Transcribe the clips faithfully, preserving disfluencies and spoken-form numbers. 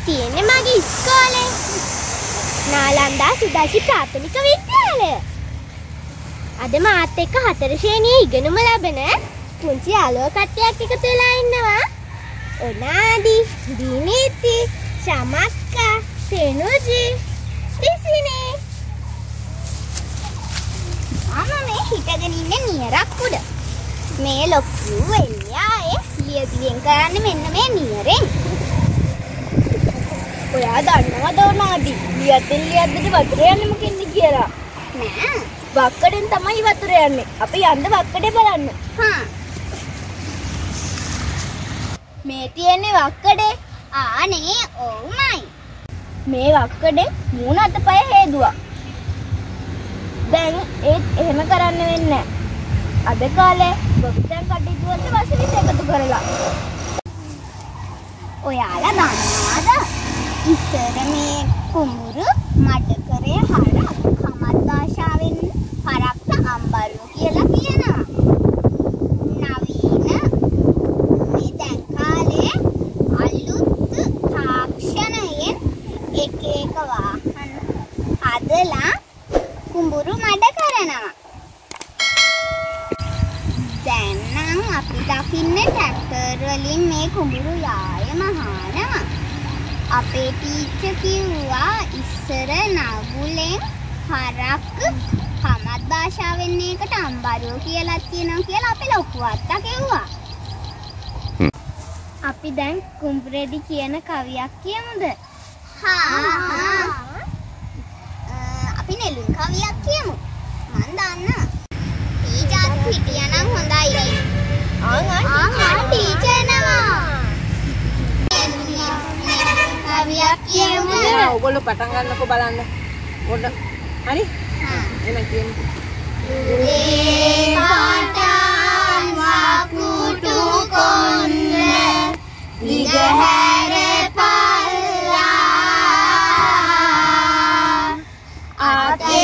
tiene magi iskole. Nalanda Sudashi Prathamika Vidyalaya. Ada maat ekka හතර ශ්‍රේණියේ ඉගෙනුම ලබන පුංචි ආලෝක කට්ටියක් එකතු වෙලා ඉන්නවා. Onadi, Diniti, Chamakka, Senuji, Tisini. Mama මේ හිටගෙන ඉන්නේ නියරක් උඩ. මේ ලොකු එළියා ඒ සියදියෙන් කරන්නේ මෙන්න මේ නියරෙන්. ඔයා දන්නවද ඔනාදි? ලියතෙන් ලියද්දද වතුර යන්නේ මොකෙන්ද කියලා? නෑ. වක්කඩෙන් තමයි වතුර යන්නේ. අපි යන්න වක්කඩේ බලන්න. හා. මේ තියෙන්නේ වක්කඩේ. ආනේ ඕමයි. මේ වක්කඩේ මූණ අතපය හේදුවා. දැන් ඒත් එහෙම කරන්න වෙන්නේ නෑ. Ada kali, bukan kadit dua itu masih bisa ketuk gorela. Oh ya, ada ada. Isterame kumuru, mata kere hara, kamata syawin harakta ambaru kiyala kiyana. Navina, miten kali, alut takshanayen ekeka wahan adala kumuru mata kere nama. Dakinnya traktor waliin me kumuru yaaya mahanawa ape teacher kiwwa issara nagulen harak hamath bhashaawen ekata ambariyo kiyala tiyenawa kiyala ape loku atta kiwwa api dan kumbredi kiyana kawiyak kiyamuda ha ha api nelun kawiyak kiyamu man danna ee jathi hitiya nan hondai Angan teacher nama. Kaviyak kiyamu dena ogollo patan gannako balanna. Poda. Hari? Ha. Enak kiyamu. Patan wakutu konne digahare palla. Ate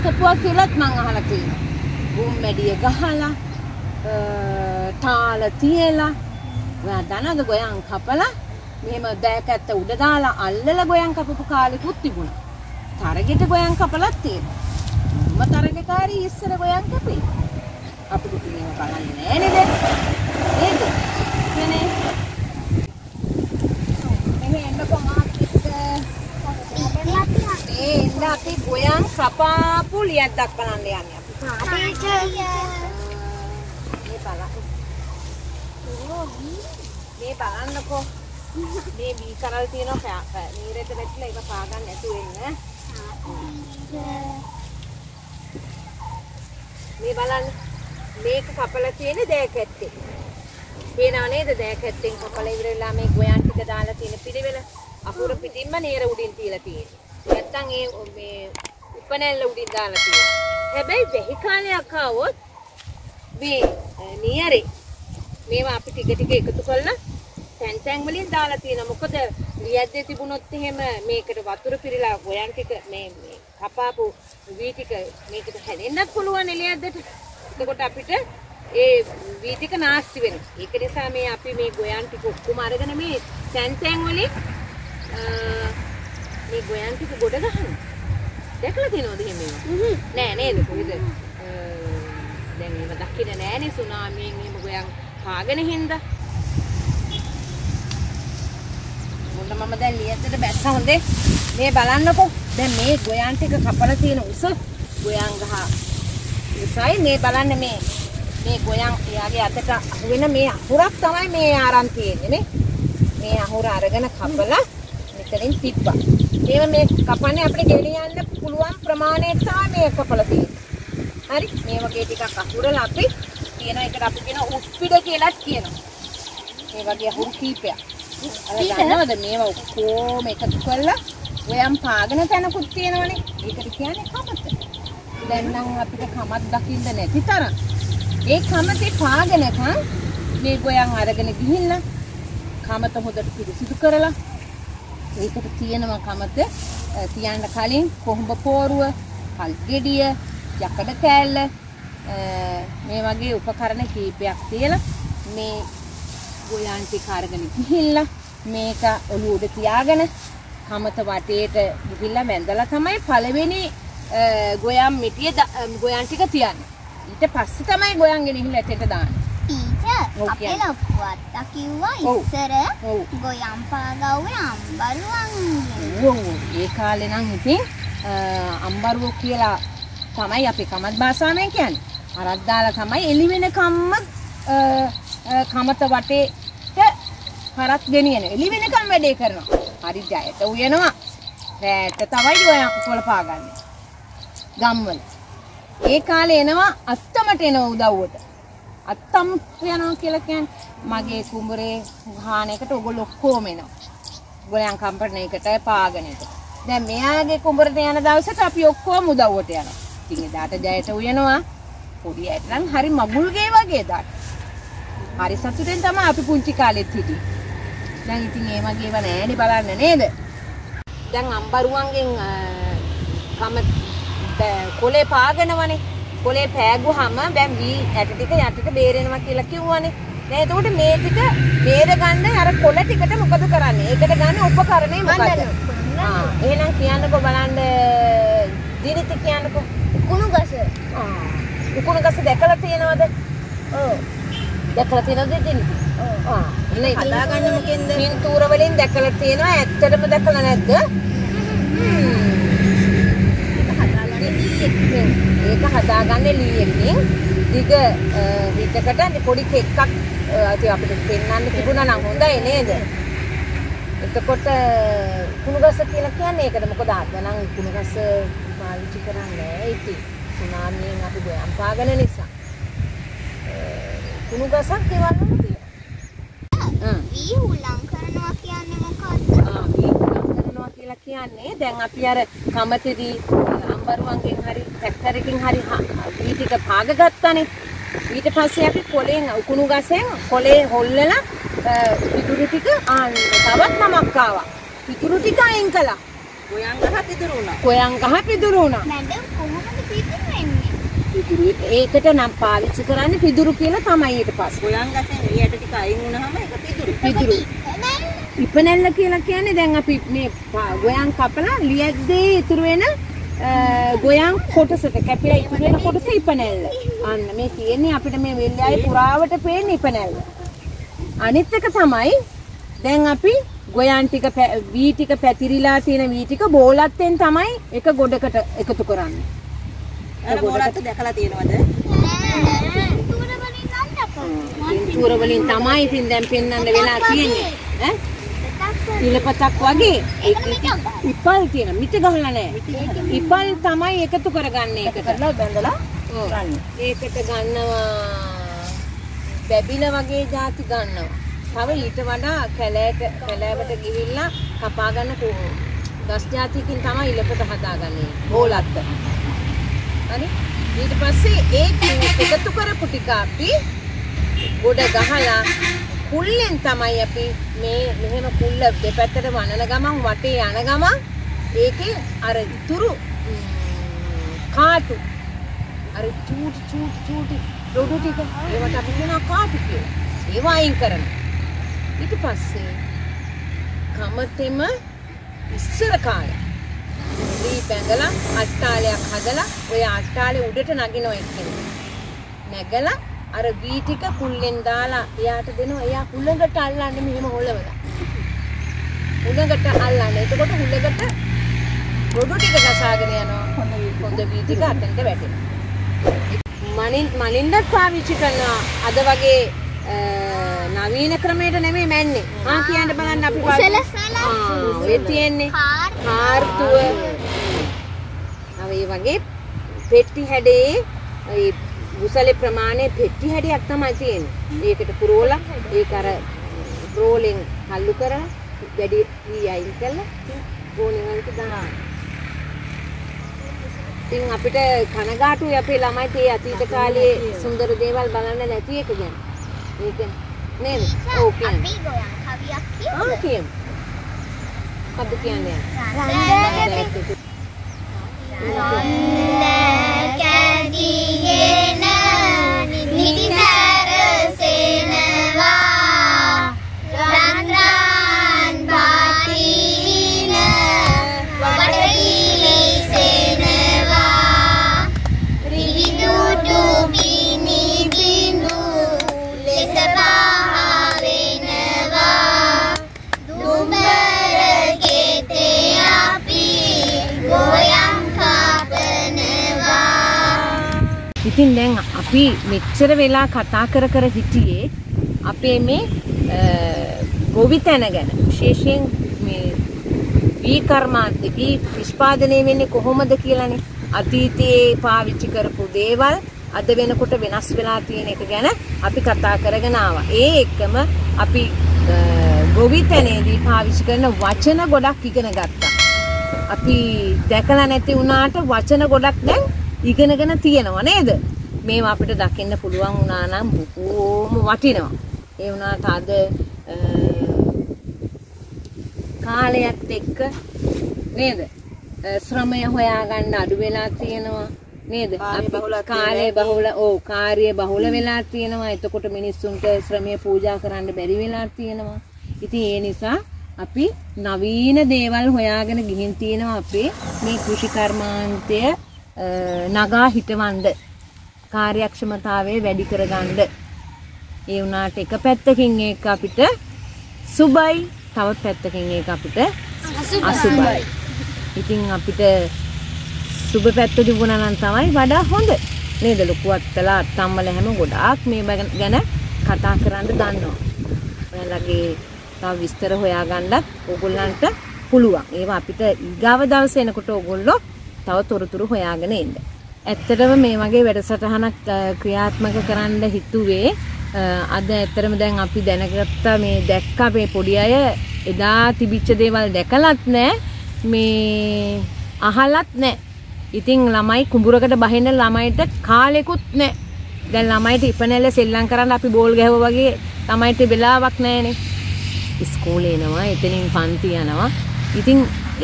Ketua kilat manghala kiyana. Bum mediya gahala, taala tiyela, oya danada goyan kapala, mehema dækatta uda dala allala goyan kapapu kalekuth tibuna. Tarageta goyan kapalath tiyena. Uma taragekari issara goyan kapi. Apita tiyena balanne næ nede. Nede. Mene. Mehe enna komath Eh, nanti goyang siapa pulian tak pelandian ya? Ada ya. Ini balas. Oh, ini balas aku. Ini bicara tino kayak ini retet-retet lagi kepagan ya tuh ini. Ini balas. Ini kepalan tino dekati. Ini nane itu dekati. Kepalan ini lama goyang tiga dalat tino pilih bela. අපුර පිටින්ම නේර උඩින් තියලා තියෙන්නේ. නැත්තම් ඒ මේ උපනැල්ල උඩින් දාලා තියෙනවා. හැබැයි දෙහි කාලයක් ආවොත් මේ නියරේ මේවා අපි ටික ටික එකතු කරලා තැන් තැන් වලින් දාලා තියෙනවා. මොකද ලියද්දේ තිබුණොත් එහෙම මේකට වතුර පිරලා ගොයන් ටික මේ කපාපු වී ටික මේකට හැදෙන්නත් පුළුවන් ලියද්දට. එතකොට අපිට ඒ වී ටික නාස්ති වෙනවා. ඒක නිසා මේ අපි මේ ගොයන් ටික ඔක්කොම අරගෙන මේ තැන් තැන් වලින් මේ ගොයන් ටික ගොඩ ගන්න. දැකලා තියෙනවද එහෙම ඒවා? නෑ නේද? කොහෙද? දැන් මේවා දකින්න නෑනේ සුනාමියෙන් එහෙම ගොයන් කාගෙන හින්දා. මොන්න මම දැන් ලියද්දට බැස්ස හොඳේ. මේ බලන්නකෝ. දැන් මේ ගොයන් ටික කපලා තියෙන උස ගොයන් ගහ. ඉතින් මේ බලන්න මේ මේ ගොයන් එයාගේ අතට අහු වෙන මේ අහුරක් තමයි මේ ආරම්භ තියෙන්නේ නේ. මේ අහුර අරගෙන කපලා Kalian tiba ඒව මේ කපන්නේ අපිට ගෙලිය යන්න පුළුවන් ප්‍රමාණයට තමයි මේ කපලා තියෙන්නේ. හරි මේ වගේ ටිකක් අකුරලා අපි කියන එකට අපි කියන උස්පිඩ කියලාත් කියනවා. මේ වගේ අහුරු කීපයක්. අලගන්නවද මේව ඔක්කොම එකතු කරලා ඔයම් පාගන තැනකුත් තියෙනවනේ. ඒකට කියන්නේ කමත. දැන් නම් අපිට කමක් දකින්න නැති තරම්. ඒ කමතේ පාගනකන් මේ ගොයන් අරගෙන ගිහිල්ලා කමත හොදට පිරිසිදු කරලා ඒකට තියෙනවා කමත තියන්න කලින් කොහොඹ පෝරුව, කල් ගෙඩිය, යකඩ කෑල්ල මේ වගේ උපකරණ කීපයක් තියලා මේ ගොයන් ටික අරගෙන ගිහිල්ලා මේක ඔලුව උඩ තියාගෙන කමත වටේට ගිහිල්ලා වැඳලා තමයි පළවෙනි ගොයන් මිටිය ගොයන් ටික තියන්නේ. ඊට පස්සේ තමයි ගොයන් ගෙනහිලා ඇටට දාන්නේ. අපේ ලොකු අක්කා කිව්වා ඉස්සර ගොයම් පාගාවේ අම්බරුවන්. ඔව් ඒ කාලේ නම් ඉතින් අම්බරුව කියලා තමයි අපේ කමත් භාෂාවෙන් කියන්නේ. අරක් දාලා තමයි එළි වෙනකම්ම කමත වටේට කරත් ගෙනියන. එළි වෙනකම් වැඩේ කරනවා. හරි ජයට උයනවා. රැට තමයි ගොයම් කොළ පාගන්නේ. ගම්වල. ඒ කාලේ එනවා අත්තමට එන උදව්වට. අත්තම් යනවා කියලා කියන්නේ මගේ කුඹරේ ගානකට ඔයගොල්ලෝ ඔක්කොම එනවා. ගොයන් කම්පණයකට පාගනට. දැන් මෙයාගේ කුඹරට යන දවසට අපි ඔක්කොම උදව්වට යනවා. ඉතින් එදාට ජයට උයනවා. පොඩි ඇට නම් හරි මගුල්ගේ වගේ දාට. හරි සතුටෙන් තමයි අපි පුංචි කාලෙත් හිටියේ. දැන් ඉතින් ඒ වගේව නෑනේ බලන්න නේද? දැන් අම්බරුවන්ගෙන් කම කොලේ පාගනවනේ. කොලේ පෑගුවාම දැන් වී ඇට ටික යටට බේරෙනවා කියලා කිව්වනේ. දැන් එතකොට මේ ටික බේර ගන්න අර කොළ ටිකට මොකද කරන්නේ? ඒකට ගන්න උපකරණේ මොකද? ආ එහෙනම් කියන්නකෝ බලන්න දිනිත කියන්නකෝ. උකුණු ගස. ආ උකුණු ගස දැකලා තියෙනවද? ඔව්. දැකලා තියෙනවද දිනිත? ඔව්. ආ එන්නේ හදා ගන්න මොකෙන්ද? පින්තූර වලින් දැකලා තියෙනවා. ඇත්තටම දැකලා නැද්ද? ඒක හදාගන්නේ ලී එකකින් දිග පිටකට පොඩි කෙක්ක් අපිට පෙන්වන්න තිබුණා නම් හොඳයි නේද? එතකොට කුණුගස කියලා කියන්නේ ඒකද? මොකද අද නම් කුණුගස පාවිච්චි කරන්නේ ඉතින් සුනාමියෙන් අපි ගොයම් පාගන නිසා කුණුගසක් ගෙවන්න තියෙනවා. වී හුලං කරනවා කියන්නේ මොකක්ද? ආ වී හුලං කරනවා කියලා කියන්නේ දැන් අපි අර කමතේදී අම්බරුවන්ගෙන් හරි ට්‍රැක්ටරකින් හරි වී ටික පාග ගත්තනේ. ඊට පස්සේ අපි කොලෙන් උකුණු ගසෙන් කොලේ හොල්ලලා පිටුරු ටික ආන්න තවත් නමක් ආවා. පිටුරු ටික අයින් කළා. ගොයන් ගහ පිටුරු වුණා. ගොයන් ගහ පිටුරු වුණා. මැඩම් කොහොමද පිටුරු වෙන්නේ? පිටුරු ඒකට නම් පාවිච්චි කරන්නේ පිටුරු කියලා තමයි ඊට පස්සේ. ගොයන් ගසෙන් ඊයට ටික අයින් වුණාම ඒක පිටුරු. පිටුරු. ඉපනැල්ල කියලා කියන්නේ දැන් අපි මේ ගොයන් කපලා ලියද්දී ඉතුරු වෙන ගොයන් කොටසට කැපිලා ඉතුරු වෙන කොටස ඉපනැල්ල. අන්න මේ තියෙන්නේ අපිට මේ වෙල්ලායේ පුරාවට පේන ඉපනැල්ල. අනිත් එක තමයි දැන් අපි ගොයන් ටික වී ටික පැතිරිලා තියෙන වී ටික බෝලත්තෙන් තමයි එක ගොඩකට එකතු කරන්නේ. අර බෝලත්ත දැකලා තියෙනවද? පින්තූර වලින් තමයි ඉතින් දැන් පෙන්වන්න වෙලා තියෙන්නේ. ඈ ඉලපතක් වගේ ඒක ඉපල් තියෙන මිට ගහලා නැහැ. ඉපල් තමයි එකතු කරගන්නේ. ඒකට කරලා බඳලා ගන්න. ඒකට ගන්නවා බැබිල වගේ જાති ගන්නවා. තව ඊට වඩා කැලෑට කැලෑවට ගිහිල්ලා කපා ගන්න ගස් જાතියකින් තමයි ඉලපත හදාගන්නේ. බෝලත්ත. හරි? ඊට පස්සේ ඒක එකතු කරපු ටික අපි ගොඩ ගහලා කුල්ලෙන් තමයි අපි මේ මෙහෙම කුල්ල දෙපැත්තට වනන ගමන් වටේ යන ගමන් ඒකේ අර ඉතුරු කාටු අර චූටි චූටි චූටි රොඩු ටික ඒවට අපි කියනවා කාටු කියලා. ඒවා අයින් කරනවා. ඊට පස්සේ කමතෙම ඉස්සර කාලේ දී බැඳලා අට්ටාලයක් හදලා ඔය අට්ටාලේ උඩට නගිනවා එක්කෙනෙක්. නැගලා අර වී ටික කුල්ලෙන් දාලා එයාට දෙනවා. එයා හුලඟට අල්ලන්නේ මෙහෙම හොලවලා. හුලඟට අල්ලන්නේ. එතකොට හුලඟට රොඩු ටික ගසාගෙන යනවා. හොඳ වී ටික අතෙන්ට වැටෙනවා. මලින් මලින්වත් පාවිච්චි කරනවා. අද වගේ ආ වීන ක්‍රමයට නෙමෙයි මැන්නේ. ආ කියන්න බලන්න අපි වගේ. ආ ඔය තියෙන්නේ කාර්තුව. ආ මේ වගේ පෙට්ටි හැඩේ ඒ කුසලේ ප්‍රමාණය පෙට්ටි හැඩයක් තමයි තියෙන්නේ. ඒකට පුරෝලා ඒක අර රෝලෙන් හල්ලු කරලා වැඩි වීයයින් කළා. ඕනේ වලට දාන්න. ඉතින් අපිට කනගාටුයි අපේ ළමයි තේ අතීත කාලයේ සුන්දර දේවල් බලන්න නැති එක ගැන. ඒක නේද? ඕකේ. අපි ගෝයන් කවියක් කියමු. ඕකේ කියමු. කවුද කියන්නේ? රන්දේ කැඳියේ නා නිදිසර සෙනවා ඉතින් දැන් අපි මෙච්චර වෙලා කතා කර කර හිටියේ අපේ මේ ගොවිතැන ගැන විශේෂයෙන් මේ වී කර්මාන්ත වී නිෂ්පාදනය වෙන්නේ කොහොමද කියලානේ අතීතයේ පාවිච්චි කරපු දේවල් අද වෙනකොට වෙනස් වෙලා තියෙන එක ගැන අපි කතා කරගෙන ආවා. ඒ එක්කම අපි ගොවිතැනේදී පාවිච්චි කරන වචන ගොඩක් ඉගෙන ගත්තා. අපි දැකලා නැති වුණාට වචන ගොඩක් දැන් ඉගෙනගෙන තියෙනවා නේද? මේවා අපිට දකින්න පුළුවන් වුණා නම් බොහොම වටිනවා. ඒ වුණාට අද කාලයත් එක්ක නේද? ශ්‍රමය හොයාගන්න අඩු වෙලා තියෙනවා නේද? අපි කාලය බහුල ඕ කාර්ය බහුල වෙලා තියෙනවා. එතකොට මිනිස්සුන්ට ශ්‍රමය පූජා කරන්න බැරි වෙලා තියෙනවා. ඉතින් ඒ නිසා අපි නවීන දේවල් හොයාගෙන ගිහින් තියෙනවා අපේ මේ කෘෂි කර්මාන්තය නගා හිටවන්න කාර්යක්ෂමතාවය වැඩි කරගන්න. ඒ වුණාට එක පැත්තකින් ඒක අපිට සුබයි, තව පැත්තකින් ඒක අපිට අසුබයි. ඉතින් අපිට සුබ පැත්ත තිබුණා නම් තමයි වඩා හොඳ නේද? ලොකු අත්තලා අත්තම්මල හැම ගොඩාක් මේ ගැන කතා කරන්න දන්නවා. ඔයාලගේ තව විස්තර හොයාගන්නත් ඕගොල්ලන්ට පුළුවන්. ඒවා අපිට ඊගාව දවසේ එනකොට ඕගොල්ලෝ තව තොරතුරු හොයාගෙන එන්න. ඇත්තටම මේ වගේ වැඩසටහනක් ක්‍රියාත්මක කරන්න හිතුවේ අද ඇත්තටම දැන් අපි දැනගත්තා මේ දැක්ක මේ පොඩි අය එදා තිබිච්ච දේවල් දැකලත් නැහැ මේ අහලත් නැහැ. ඉතින් ළමයි කුඹුරකට බහින්න ළමයිට කාලෙකුත් නැහැ. දැන් ළමයිට ඉපනෙල සෙල්ලම් කරන්න අපි බෝල් ගැහුවා වගේ ළමයිට වෙලාවක් නැහැනේ. ඉස්කෝලේ යනවා, එතනින් පන්ති යනවා. ඉතින්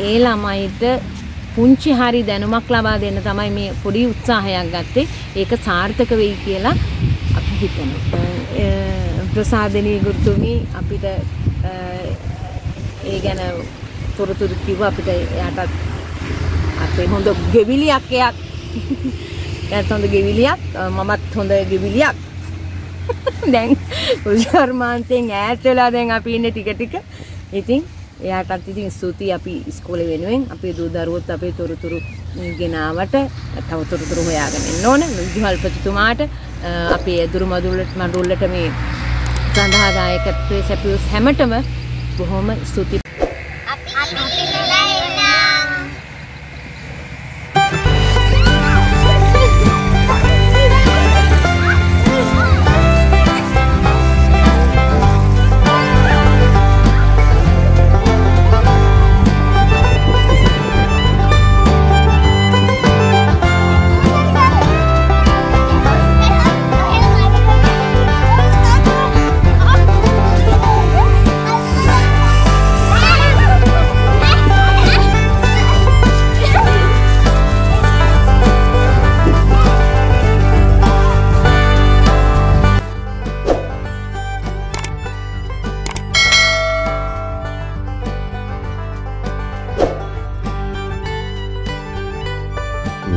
ඒ ළමයිට පුංචි හරි දැනුමක් ලබා දෙන්න තමයි මේ පොඩි උත්සාහයක් ගත්තේ. ඒක සාර්ථක වෙයි කියලා අපි හිතනවා. ප්‍රසාදනී ගුරුතුමී අපිට ඒ ගැන තොරතුරු කිව්වා. අපිට එයාටත් අපේ හොඳ ගෙවිලියක් එයක්. එයාට හොඳ ගෙවිලියක්, මමත් හොඳ ගෙවිලියක්. දැන් උජර්මාන්තෙන් ඈත් වෙලා දැන් අපි ඉන්නේ ටික ටික. ඉතින් එයාටත් ඉතින් ස්තුතියි අපි ඉස්කෝලේ වෙනුවෙන් අපේ දූ දරුවොත් අපේ තොරතුරු ගෙනාවට තව තොරතුරු හොයාගෙන ඉන්න ඕන. විදුහල්පතිතුමාට අපේ ඇදුරු මඩුල්ලට මේ සඳහා දායකත්වයේ සැපියුස් හැමතෙම බොහොම ස්තුතියි.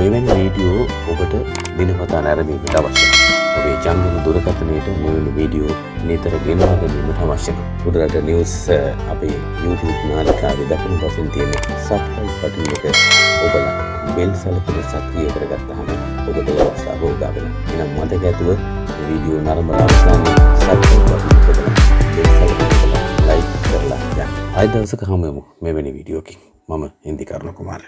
මෙවැනි වීඩියෝ ඔබට දිනපතා නැරඹීමට අවශ්‍යයි. ඔබේ ජංගම දුරකථනයට මෙවැනි වීඩියෝ නිතර ගෙනවා ගැනීමට අවශ්‍යයි. උඩරට නිවුස් අපේ YouTube නාලිකාවේ දකුණු පසෙන් තියෙන subscribe button එක ඔබලා bell සලකුණ සක්‍රිය කරගත්තාම ඔබට අවස්ථාව උදා වෙනවා. එනම් මතක ඇතුව වීඩියෝ නරඹලා ඉස්සෙල්ලා subscribe button එක ඔබලා आए दर्शक हम मेमनी वीडियो की मम हिंदी कारण कुमार।